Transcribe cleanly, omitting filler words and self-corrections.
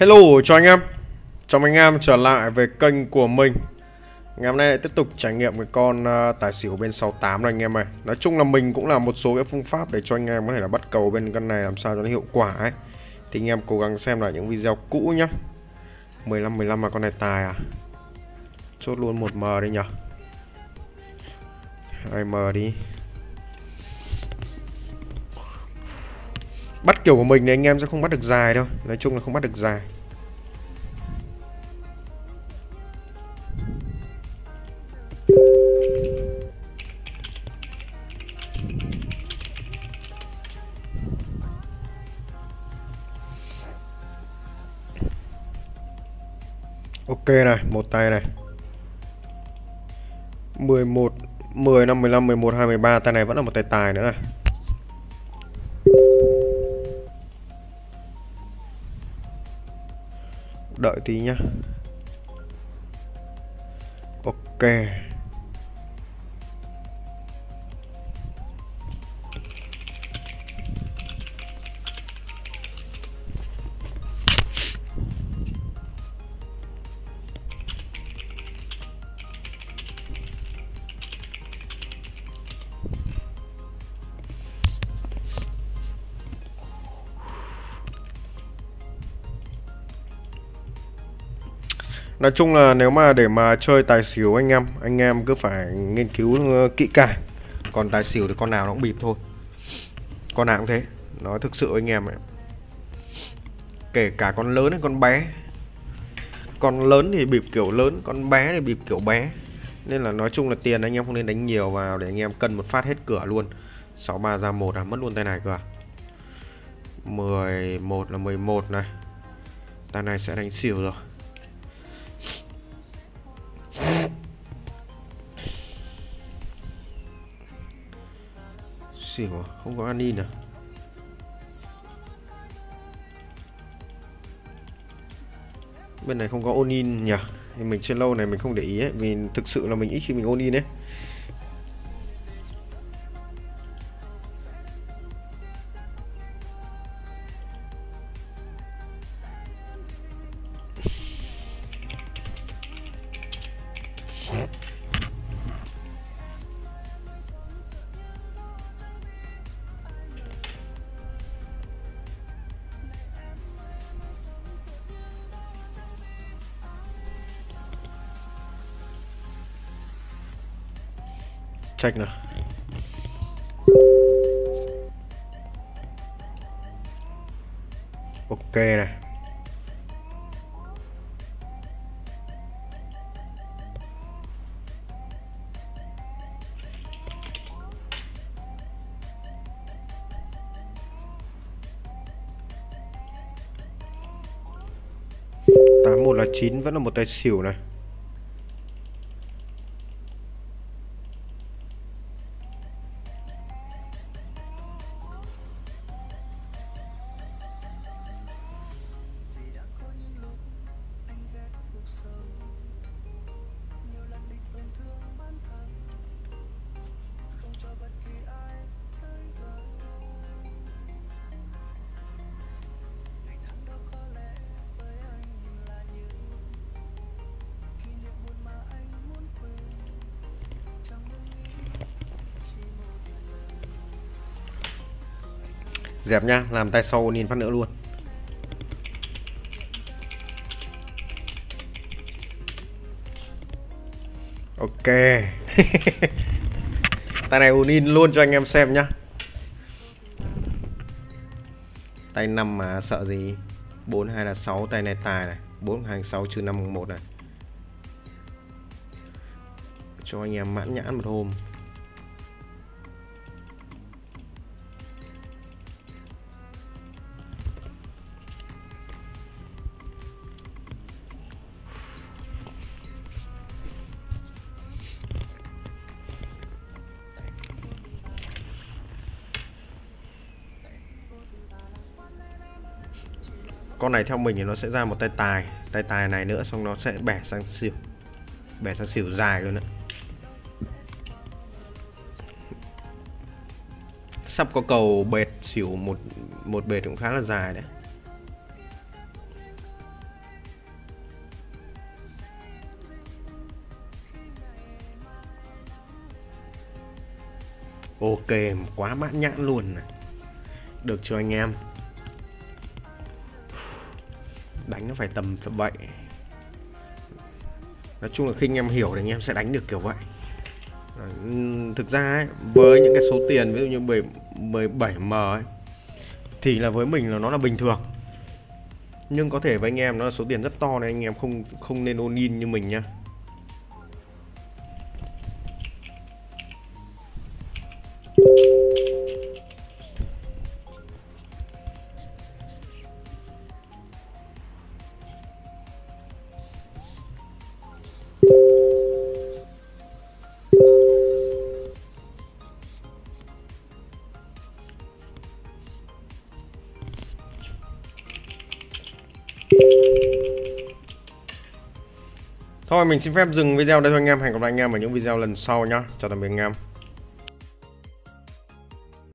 Hello cho anh em, chào anh em trở lại về kênh của mình. Ngày hôm nay lại tiếp tục trải nghiệm với con tài xỉu bên 68 này anh em ơi. Nói chung là mình cũng làm một số cái phương pháp để cho anh em có thể là bắt cầu bên con này làm sao cho nó hiệu quả ấy. Thì anh em cố gắng xem lại những video cũ nhá. 15 mà con này tài à? Chốt luôn 1M đi nhở, 2M đi. Bắt kiểu của mình thì anh em sẽ không bắt được dài đâu. Nói chung là không bắt được dài. Ok này, một tay này 11, 10, 5, 15, 11, 2, 13. Tay này vẫn là một tay tài nữa này. Đợi tí nhá. Ok. Nói chung là nếu mà để mà chơi tài xỉu anh em cứ phải nghiên cứu kỹ càng. Còn tài xỉu thì con nào nó cũng bịp thôi. Con nào cũng thế, nói thực sự anh em ạ. Kể cả con lớn hay con bé. Con lớn thì bịp kiểu lớn, con bé thì bịp kiểu bé. Nên là nói chung là tiền anh em không nên đánh nhiều vào để anh em cân một phát hết cửa luôn. 63 ra 1 à, mất luôn tay này cơ à. 11 là 11 này. Tay này sẽ đánh xỉu rồi. Xỉu không có an ninh à. Bên này không có all in nhỉ. Thì mình chơi lâu này mình không để ý ấy, vì thực sự là mình ít khi mình all in đấy. Check nào. Ok này. Tám một là 9 vẫn là một tay xỉu này. Dẹp nha, làm tay sâu nhìn phát nữa luôn. Ok. Tay này unin luôn cho anh em xem nhá. Tay 5 mà sợ gì. 4 hay là 6, tay này tài này. 4 hàng 6 trừ 5 1 này. Cho anh em mãn nhãn một hôm. Con này theo mình thì nó sẽ ra một tay tài. Tay tài này nữa xong nó sẽ bẻ sang xỉu. Bẻ sang xỉu dài luôn đấy. Sắp có cầu bệt xỉu một bệt cũng khá là dài đấy. Ok, quá mãn nhãn luôn này. Được cho anh em. Đánh nó phải tầm tầm bậy. Nói chung là khi anh em hiểu thì anh em sẽ đánh được kiểu vậy. Thực ra ấy, với những cái số tiền ví dụ như 17M ấy, thì là với mình là nó là bình thường. Nhưng có thể với anh em nó là số tiền rất to nên anh em không nên all in như mình nha. Thôi mình xin phép dừng video đây cho anh em. Hẹn gặp lại anh em ở những video lần sau nhá. Chào tạm biệt anh em.